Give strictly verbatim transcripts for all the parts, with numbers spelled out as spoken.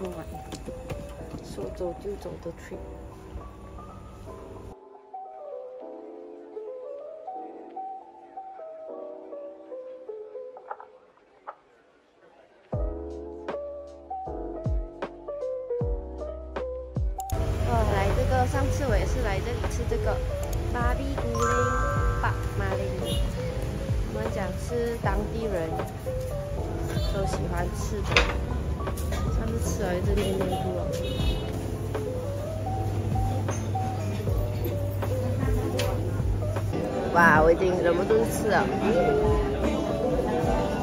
出来，说走就走的 trip。 上次我也是来这里吃这个芭比古林巴马林，我们讲是当地人都喜欢吃的。上次吃了一只黏黏糊了。哇，我已经忍不住吃了。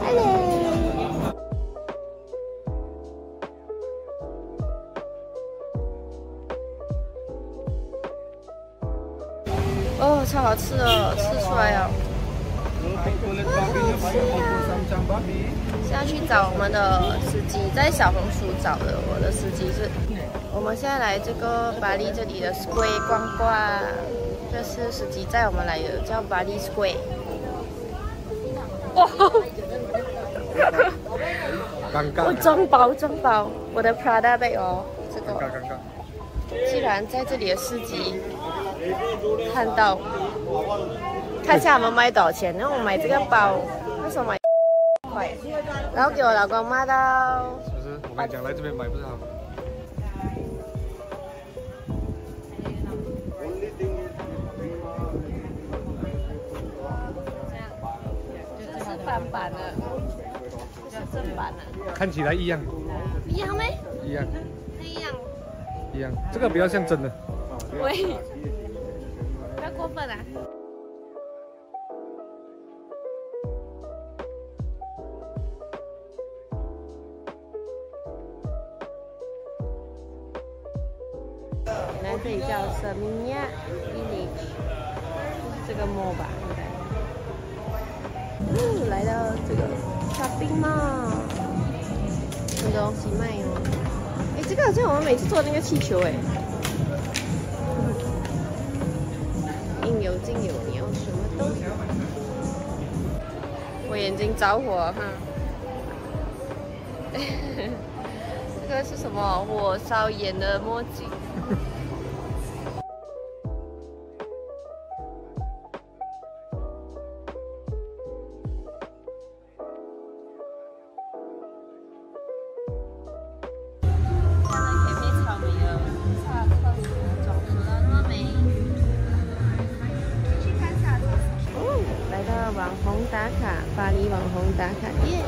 Hello。 哦，超好吃哦，吃出来了，好吃啊！是要去找我们的司机，在小红书找的。我的司机是，我们现在来这个巴黎这里的 Square 逛逛，这是司机载我们来的，叫巴黎 Square。哇！我装包装包，我的 Prada 背哦，这个。既然在这里的市集。 看到，看一下我们卖多少钱。然后我买这个包，那时候买块，然后给我老公骂到。不是，我跟你讲，来这边买不是好。是翻版的，是正版的。看起来一样。一样没？一样。一样。一样，这个比较像真的。喂。 过分啊！原来这里叫什么呀 ？Village， 这个 mall 吧，应该。嗯，来到这个 shopping mall， 很多东西卖哦。哎，这个好像我们每次坐那个气球哎。 有尽有，你要什么都有。我眼睛着火哈。这个是什么？火烧眼的墨镜。网红打卡，巴黎网红打卡耶！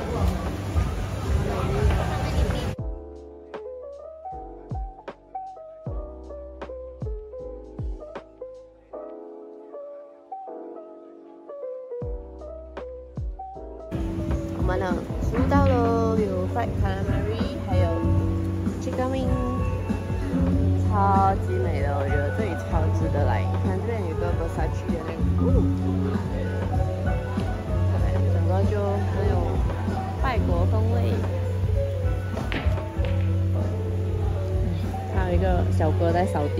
我们呢，吃到了有 fried calamari， 还有 chicken wing， 超级美的，我觉得这里超值得来。看这边有个 Versace 的那个。嗯 然后就很有外国风味，还有一个小哥在扫地。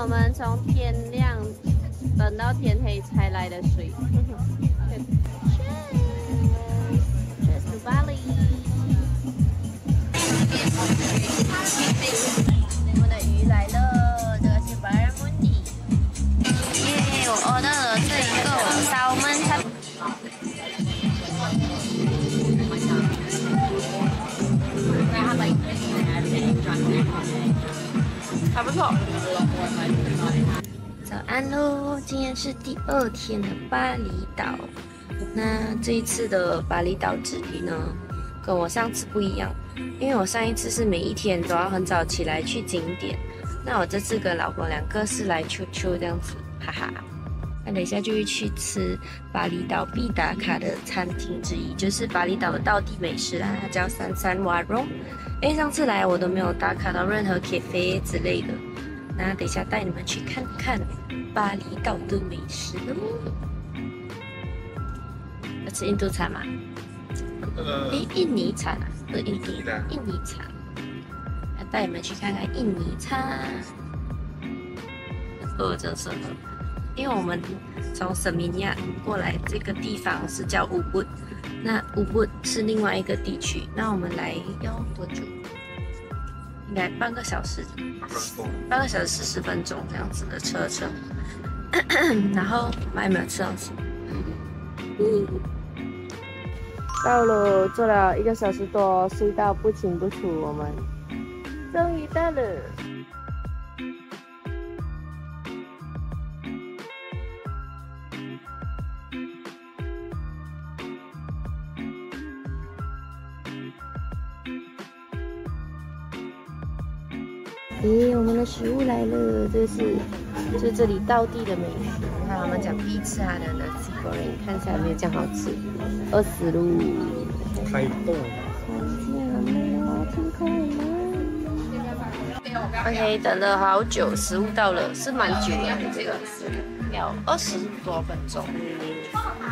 我们从天亮等到天黑才来的水。Cheers to Bali！ 我们的鱼来了，这个是白人问题。耶，我 order 了这一个烧焖菜。错。早安喽！今天是第二天的巴厘岛。那这一次的巴厘岛之旅呢，跟我上次不一样，因为我上一次是每一天都要很早起来去景点，那我这次跟老公两个是来秋秋这样子，哈哈。那等一下就会去吃巴厘岛必打卡的餐厅之一，就是巴厘岛的道地美食啦，它叫三三瓦隆。因为上次来我都没有打卡到任何 cafe 之类的，那等一下带你们去看看巴厘岛的美食哦。要吃印度餐吗？呃，印尼餐啊，是印度的印尼餐。来带你们去看看印尼餐。哦，真是的，因为我们从圣米尼亚过来这个地方是叫乌布。那乌布是另外一个地区，那我们来要多久？应该半个小时，半个小时四十分钟这样子的车程。然后我还没有吃东西。嗯，到了，坐了一个小时多，睡到不清不楚，我们终于到了。咦、欸，我们的食物来了！这是，就这里道地的美食。你看，我们讲必吃它的 nasi goreng， 看起来没有这样好吃。饿死路。开动！好美哦，天空蓝。OK， 等了好久，食物到了，是蛮久的。这个要二十多分钟。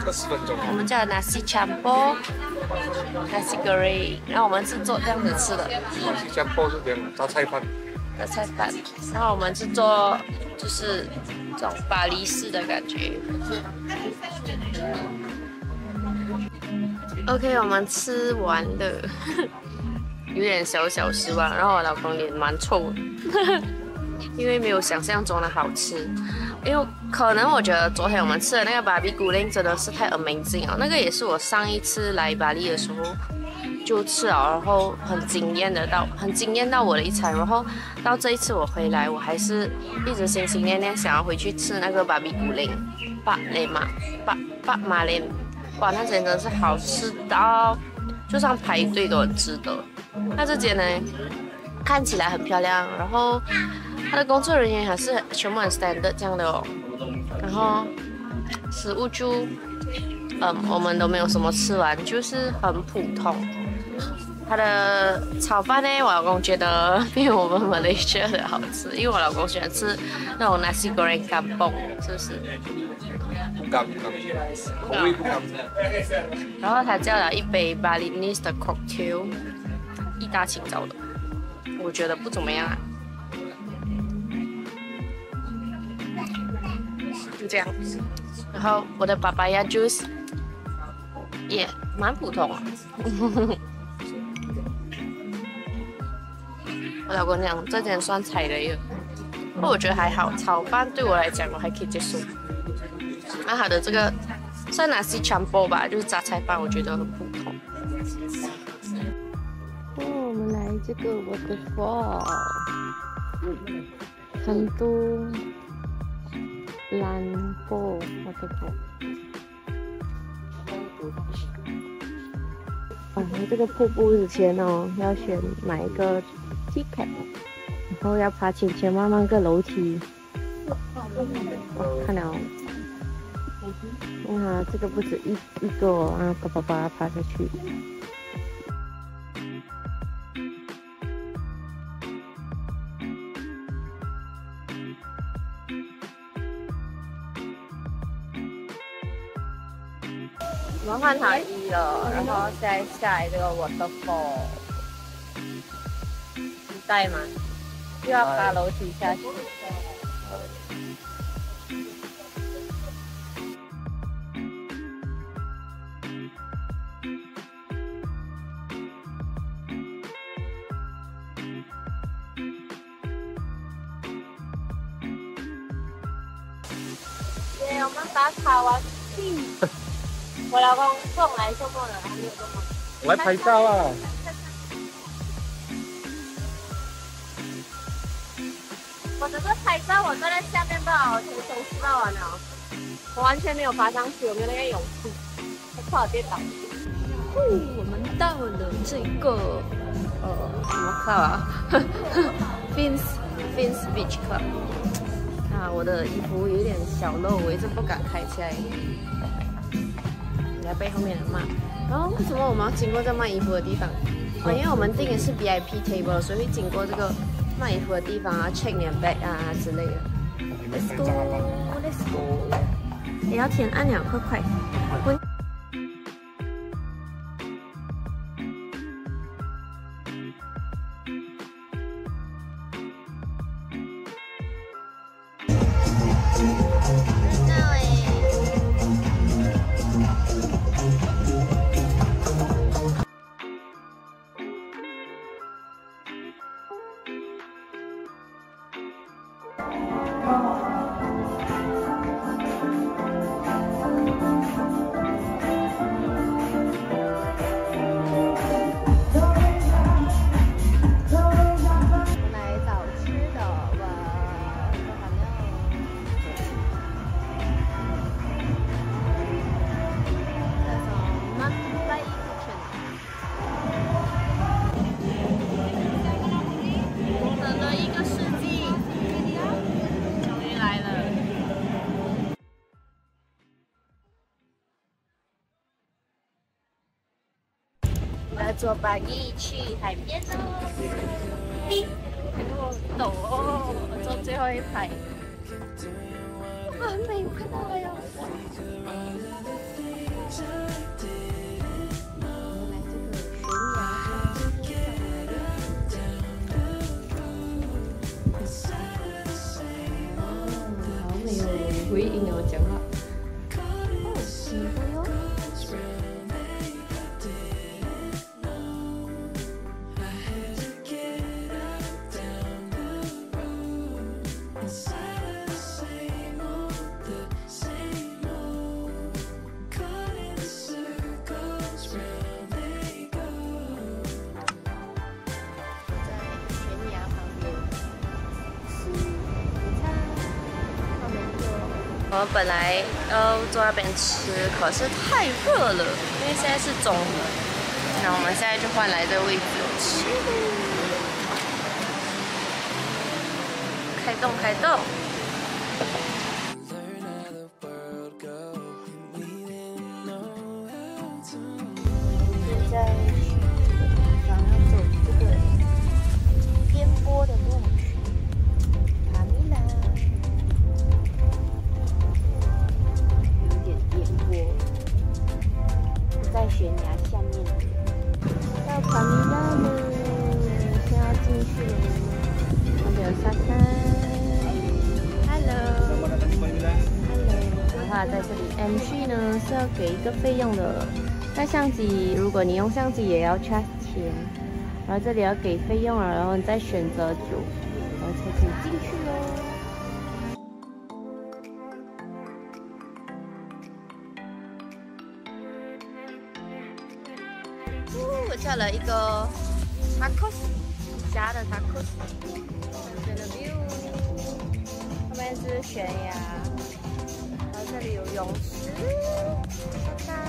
二十分钟。我们叫 nasi campur。nasi goreng， 然后我们是做这样子吃的。nasi campur 是这样的，榨菜饭。的菜饭，然后我们是做就是这种巴黎式的感觉。OK， 我们吃完了，有点小小失望。然后我老公脸蛮臭的，因为没有想象中的好吃。因为可能我觉得昨天我们吃的那个芭比古令真的是太 amazing 了，那个也是我上一次来巴黎的时候。就吃了，然后很惊艳的到，很惊艳到我的一餐。然后到这一次我回来，我还是一直心心念念想要回去吃那个芭比古林，巴雷嘛，巴巴马林，哇，那间真的是好吃到，就算排队都很值得。那这间呢，看起来很漂亮，然后它的工作人员还是全部很 standard 这样的哦。然后食物就，嗯，我们都没有什么吃完，就是很普通。它的炒饭呢，我老公觉得没有我们马来西亚的好吃，因为我老公喜欢吃那种 nasi goreng kampung， 是不是？不敢不敢，口味不敢。然后他叫了一杯 Balinese 的 cocktail， 一大清早的，我觉得不怎么样啊。就这样。然后我的 papaya juice 也蛮普通啊。我老公讲这间算踩雷了，不过我觉得还好，炒饭对我来讲我还可以接受。那它的这个算 nasi campur 吧，就是榨菜饭，我觉得很普通。哦，我们来这个 waterfall， 很多蓝波 waterfall。反正这个瀑布之前哦，要选买一个。然后要爬千千万万个楼梯，看了，哇，这个不止一一个啊，叭叭叭爬下去。我们换好衣了，然后现在下来这个 waterfall。带嘛，又要爬楼梯下去。对，我们打卡完毕。我老公送来送过了，还没有送过。我来拍照啊！我我整个拍照，我坐在下面不好，从从吃到完了，我完全没有爬上去，我没有那个勇气，我怕我跌倒。我们到了这个呃什么 club 啊，Fins Fins Beach Club。啊，我的衣服有点小漏，我一直不敢开起来，人家被后面人骂。然后为什么我们要经过这卖衣服的地方？哦，因为我们订的是 V I P table， 所以会经过这个。 卖衣服的地方啊 ，check 你的 bag 啊之类的。Let's go, let's go。也要填按钮，快快。我知道哎。坐巴黎去海边喽，然后走哦，我坐最后一排，很美，看到了哟。好美哦，回应我讲话。 我本来要坐那边吃，可是太热了，因为现在是中午。那我们现在就换来这位置吃。开动，开动！现在想要走这个颠簸的路。 在悬崖下面，到帕米拉了，先要进去了。那边有沙滩 ，Hello，Hello。然后在这里 ，M G 呢是要给一个费用的。那相机，如果你用相机也要 charge 钱，然后这里要给费用了，然后你再选择酒，然后才可以进去喽。 叫了一个 tacos， 家的 tacos， 选了 view， 后面是悬崖，然后这里有泳池，沙滩。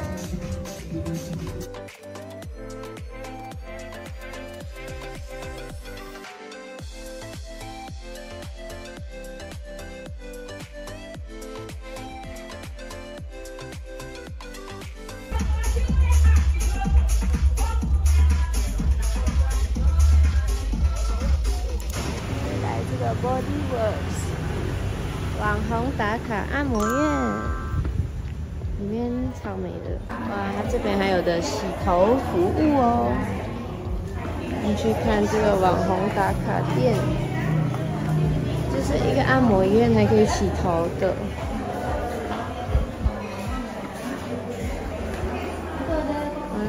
网红打卡按摩院，里面超美的哇！它这边还有的洗头服务哦。你去看这个网红打卡店，就是一个按摩院，还可以洗头的。哇，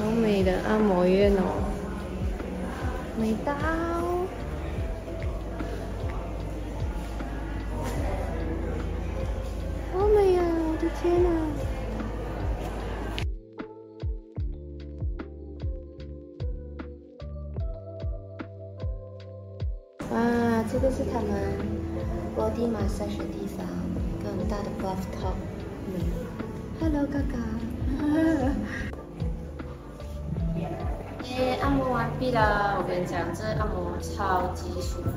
好美的按摩院哦，美到！ 天哪！哇，这个是他们 body massage 的地方，一个很大的 buff top。嗯 ，Hello， 嘎嘎。耶，按摩完毕了，我跟你讲，这按摩超级舒服，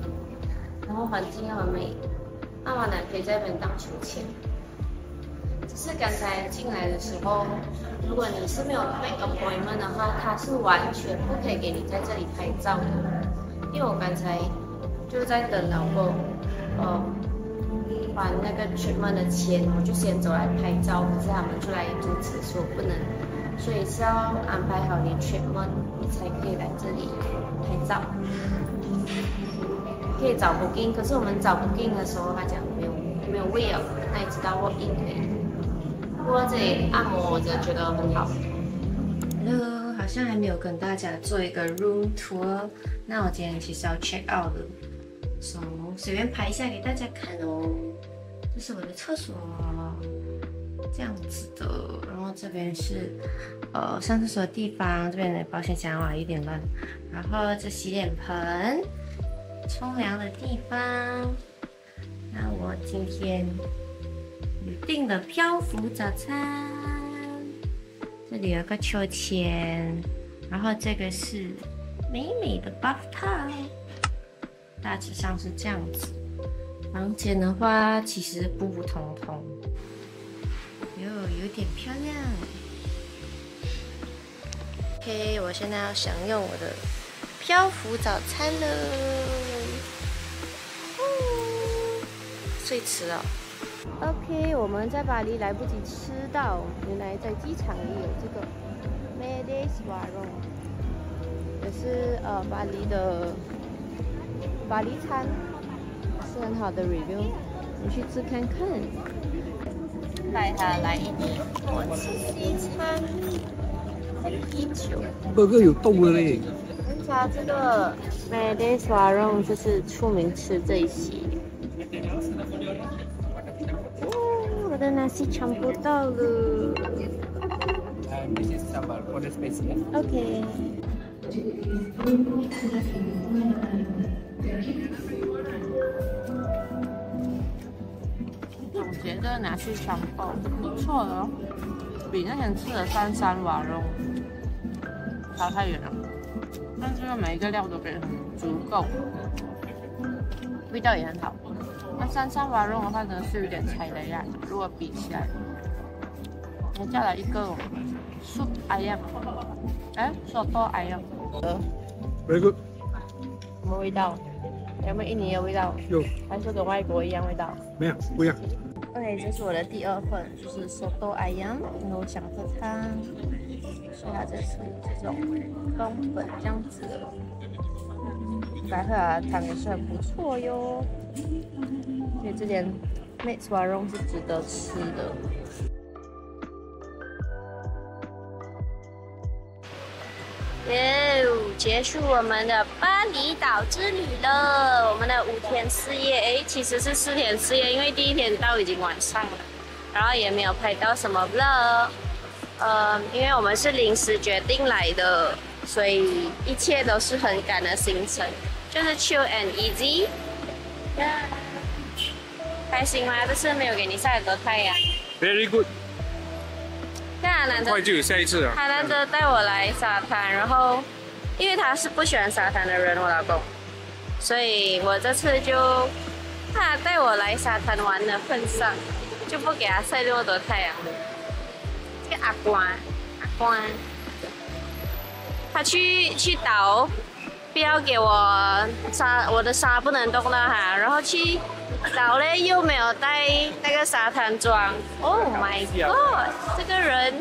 然后环境又很美，按完了可以在这边荡秋千。只是刚才进来的时候，如果你是没有 make appointment 的话，它是完全不可以给你在这里拍照的，因为我刚才就在等老公，呃，还那个 treatment 的钱，我就先走来拍照，可是他们就来阻止说不能。 所以是要安排好你 treatment， 你才可以来这里拍照。可以找 booking， 可是我们找 booking 的时候，他讲没有没有位了，那你知道 walk in 可以。不过这里按摩我真的觉得很好。Hello， 好像还没有跟大家做一个 room tour， 那我今天其实要 check out 了，所以随便拍一下给大家看哦。这是我的厕所。 这样子的，然后这边是，呃，上厕所的地方，这边的保险箱哇有点乱，然后这洗脸盆，冲凉的地方，那我今天订的漂浮早餐，这里有个秋千，然后这个是美美的 bathtub， 大致上是这样子。房间的话其实普普通通。 有点漂亮。OK， 我现在要享用我的漂浮早餐了。嗯，睡迟了。OK， 我们在巴黎来不及吃到，原来在机场里有这个 Made in Paris， 也是呃巴黎的巴黎餐，是很好的 review， 你去吃看看。 带他来一米，我吃西餐，啤酒。哥哥有动了嘞！人家这个 Made in Paris 就是出名吃这一些。哦，我的 nasi campur 到了。OK。觉得拿去香包不错哦，比那天吃的三三瓦肉差太远了。但这个每一个料都给很足够，味道也很好。那三三瓦肉的话，真的是有点踩雷呀。如果比起来，我叫了一个 soup ayam， 哎，说多 ayam。Very good。什么味道？有没有印尼的味道？有。还是跟外国一样味道？没有，不一样。 OK， 这是我的第二份，就是手豆艾羊牛肠粉汤，所以它就是这种根本这样子的，白喝啊汤也是很不错哟。所以这间 Made in Paris 是值得吃的。耶， yeah, 结束我们的巴厘岛之旅了。 我们的五天四夜，哎，其实是四天四夜，因为第一天到已经晚上了，然后也没有拍到什么 vlog， 呃，因为我们是临时决定来的，所以一切都是很赶的行程，就是 chill and easy， 开心吗？但是没有给你晒很多太阳。Very good。那难得，快就有下一次了。他难得带我来沙滩，然后因为他是不喜欢沙滩的人，我老公。 所以我这次就怕带我来沙滩玩的份上，就不给他晒那么多太阳。这个阿光，阿光，他去去岛，不要给我沙，我的沙不能动了哈。然后去岛嘞又没有带那个沙滩装。Oh my god， 这个人。